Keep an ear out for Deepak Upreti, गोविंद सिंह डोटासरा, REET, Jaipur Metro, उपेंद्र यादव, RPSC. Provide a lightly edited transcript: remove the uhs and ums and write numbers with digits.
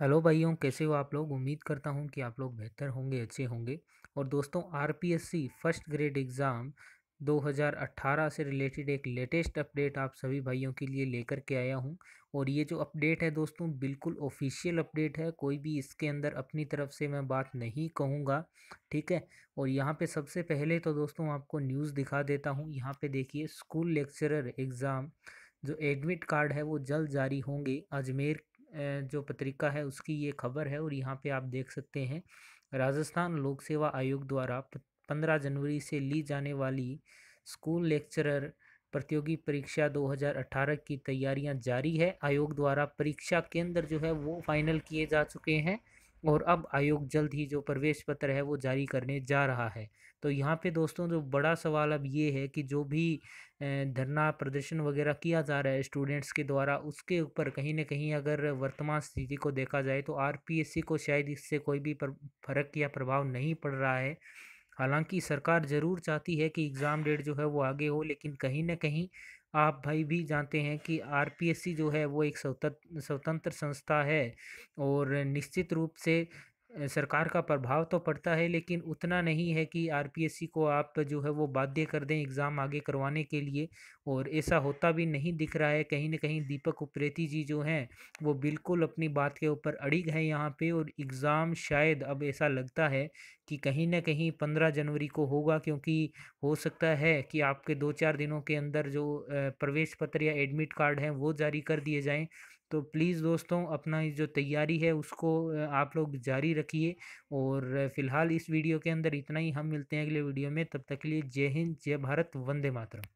Hello भाइयों, कैसे हो आप लोग। उम्मीद करता हूं कि आप लोग बेहतर होंगे, अच्छे होंगे। और दोस्तों, आरपीएससी फर्स्ट ग्रेड एग्ज़ाम 2018 से रिलेटेड एक लेटेस्ट अपडेट आप सभी भाइयों के लिए लेकर के आया हूं। और ये जो अपडेट है दोस्तों, बिल्कुल ऑफिशियल अपडेट है, कोई भी इसके अंदर अपनी तरफ से मैं बात नहीं कहूँगा, ठीक है। और यहाँ पे सबसे पहले तो दोस्तों आपको न्यूज़ दिखा देता हूँ। यहाँ पे देखिए, स्कूल लेक्चरर एग्ज़ाम जो एडमिट कार्ड है वो जल्द जारी होंगे। अजमेर जो पत्रिका है उसकी ये खबर है। और यहाँ पे आप देख सकते हैं, राजस्थान लोक सेवा आयोग द्वारा 15 जनवरी से ली जाने वाली स्कूल लेक्चरर प्रतियोगी परीक्षा 2018 की तैयारियां जारी है। आयोग द्वारा परीक्षा केंद्र जो है वो फाइनल किए जा चुके हैं और अब आयोग जल्द ही जो प्रवेश पत्र है वो जारी करने जा रहा है। तो यहाँ पे दोस्तों जो बड़ा सवाल अब ये है कि जो भी धरना प्रदर्शन वगैरह किया जा रहा है स्टूडेंट्स के द्वारा, उसके ऊपर कहीं ना कहीं अगर वर्तमान स्थिति को देखा जाए तो आरपीएससी को शायद इससे कोई भी फर्क या प्रभाव नहीं पड़ रहा है। हालांकि सरकार ज़रूर चाहती है कि एग्ज़ाम डेट जो है वो आगे हो, लेकिन कहीं ना कहीं आप भाई भी जानते हैं कि आरपीएससी जो है वो एक स्वतंत्र संस्था है और निश्चित रूप से सरकार का प्रभाव तो पड़ता है, लेकिन उतना नहीं है कि आरपीएससी को आप जो है वो बाध्य कर दें एग्ज़ाम आगे करवाने के लिए, और ऐसा होता भी नहीं दिख रहा है। कहीं ना कहीं दीपक उप्रेती जी जो हैं वो बिल्कुल अपनी बात के ऊपर अड़िग हैं यहाँ पे। और एग्ज़ाम शायद अब ऐसा लगता है कि कहीं ना कहीं 15 जनवरी को होगा, क्योंकि हो सकता है कि आपके 2-4 दिनों के अंदर जो प्रवेश पत्र या एडमिट कार्ड हैं वो जारी कर दिए जाएँ। तो प्लीज़ दोस्तों, अपना जो तैयारी है उसको आप लोग जारी रखिए। और फिलहाल इस वीडियो के अंदर इतना ही, हम मिलते हैं अगले वीडियो में। तब तक के लिए जय हिंद, जय भारत, वंदे मातरम।